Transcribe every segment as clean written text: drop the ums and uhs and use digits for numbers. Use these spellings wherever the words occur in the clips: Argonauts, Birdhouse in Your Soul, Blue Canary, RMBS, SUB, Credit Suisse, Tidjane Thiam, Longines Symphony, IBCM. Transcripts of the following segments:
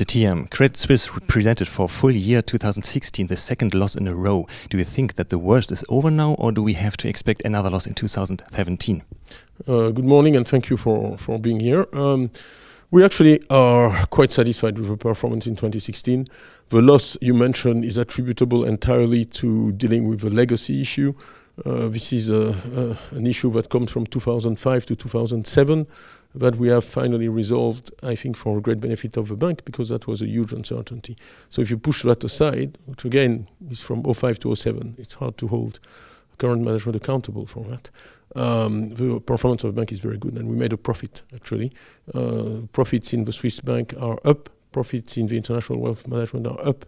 Mr. Thiam, Credit Suisse presented for full year 2016 the second loss in a row. Do you think that the worst is over now, or do we have to expect another loss in 2017? Good morning, and thank you for being here. We actually are quite satisfied with the performance in 2016. The loss you mentioned is attributable entirely to dealing with a legacy issue. This is an issue that comes from 2005 to 2007 that we have finally resolved, I think, for a great benefit of the bank, because that was a huge uncertainty. So if you push that aside, which again is from 2005 to 2007, it's hard to hold current management accountable for that. The performance of the bank is very good, and we made a profit, actually. Profits in the Swiss bank are up. Profits in the international wealth management are up.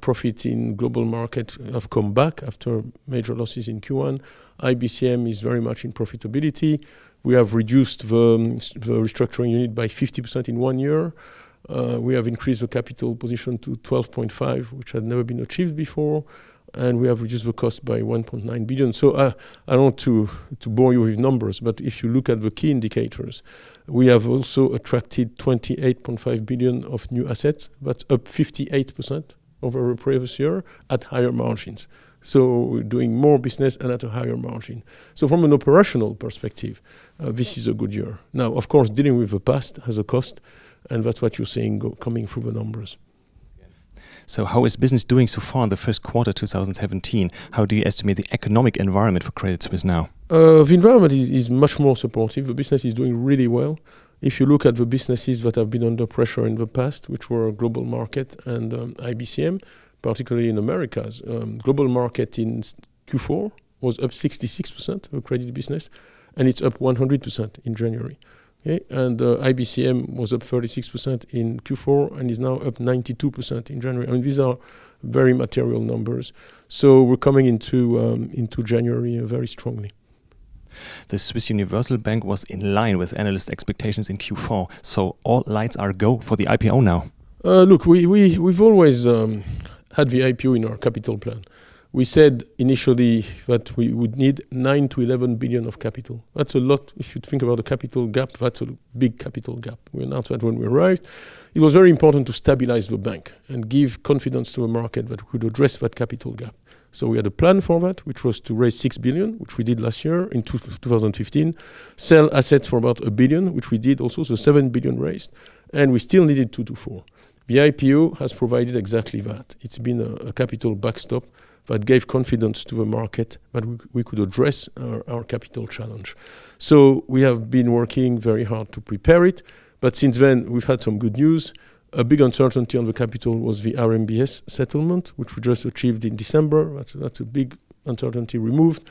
Profits in global market have come back after major losses in Q1. IBCM is very much in profitability. We have reduced the restructuring unit by 50% in 1 year. We have increased the capital position to 12.5, which had never been achieved before. And we have reduced the cost by 1.9 billion. So I don't want to bore you with numbers, but if you look at the key indicators, we have also attracted 28.5 billion of new assets. That's up 58% over the previous year at higher margins. So we're doing more business and at a higher margin. So from an operational perspective, this is a good year. Now, of course, dealing with the past has a cost, and that's what you're seeing coming through the numbers. So how is business doing so far in the first quarter 2017? How do you estimate the economic environment for Credit Suisse now? The environment is much more supportive. The business is doing really well. If you look at the businesses that have been under pressure in the past, which were global market and IBCM, particularly in Americas, global market in Q4 was up 66% of credit business, and it's up 100% in January. And IBCM was up 36% in Q4 and is now up 92% in January. I mean, these are very material numbers. So we're coming into January very strongly. The Swiss Universal Bank was in line with analyst expectations in Q4. So all lights are go for the IPO now. Look, we've always had the IPO in our capital plan. We said initially that we would need 9 to 11 billion of capital. That's a lot. If you think about the capital gap, that's a big capital gap. We announced that when we arrived. It was very important to stabilize the bank and give confidence to the market that we could address that capital gap. So we had a plan for that, which was to raise 6 billion, which we did last year in 2015, sell assets for about 1 billion, which we did also, so 7 billion raised, and we still needed 2 to 4. The IPO has provided exactly that. It's been a capital backstop that gave confidence to the market that we could address our capital challenge. So we have been working very hard to prepare it, but since then we've had some good news. A big uncertainty on the capital was the RMBS settlement, which we just achieved in December. That's a big uncertainty removed.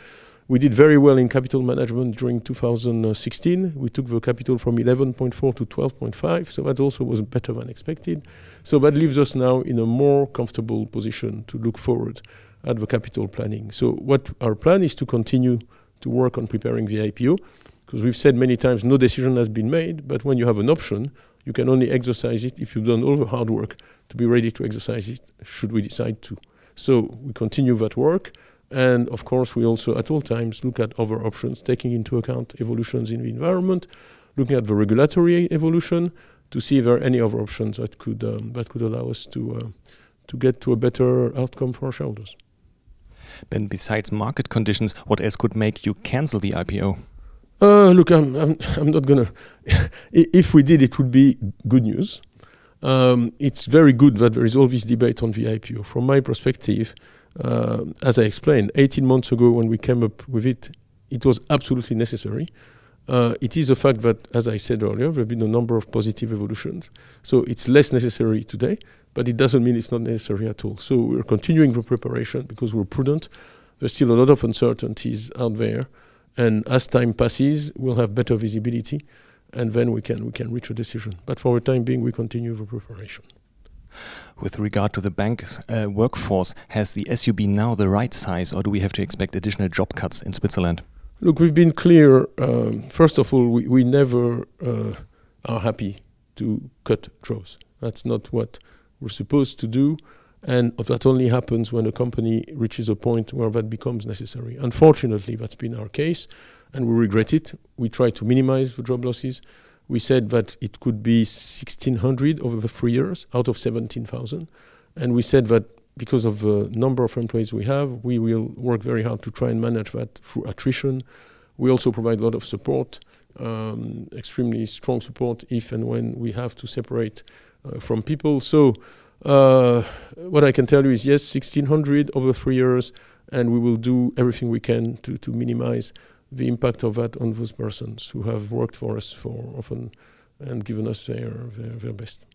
We did very well in capital management during 2016. We took the capital from 11.4 to 12.5, so that also was better than expected. So that leaves us now in a more comfortable position to look forward at the capital planning. So what our plan is to continue to work on preparing the IPO, because we've said many times no decision has been made, but when you have an option, you can only exercise it if you've done all the hard work to be ready to exercise it, should we decide to. So we continue that work. And of course, we also at all times look at other options, taking into account evolutions in the environment, looking at the regulatory evolution to see if there are any other options that could allow us to get to a better outcome for our shareholders. Ben, besides market conditions, what else could make you cancel the IPO? Look, I'm not gonna. If we did, it would be good news. It's very good that there is all this debate on the IPO. From my perspective, as I explained, 18 months ago when we came up with it, it was absolutely necessary. It is a fact that, as I said earlier, there have been a number of positive evolutions. So it's less necessary today, but it doesn't mean it's not necessary at all. So we're continuing the preparation because we're prudent. There's still a lot of uncertainties out there. And as time passes, we'll have better visibility, and then we can reach a decision. But for the time being, we continue the preparation. With regard to the bank's workforce, has the SUB now the right size, or do we have to expect additional job cuts in Switzerland? Look, we've been clear. First of all, we never are happy to cut jobs. That's not what we're supposed to do, and that only happens when a company reaches a point where that becomes necessary. Unfortunately, that's been our case, and we regret it. We try to minimize the job losses. we said that it could be 1,600 over the 3 years out of 17,000. And we said that because of the number of employees we have, we will work very hard to try and manage that through attrition. We also provide a lot of support, extremely strong support if and when we have to separate from people. So what I can tell you is, yes, 1,600 over 3 years, and we will do everything we can to minimize the impact of that on those persons who have worked for us for often and given us their best.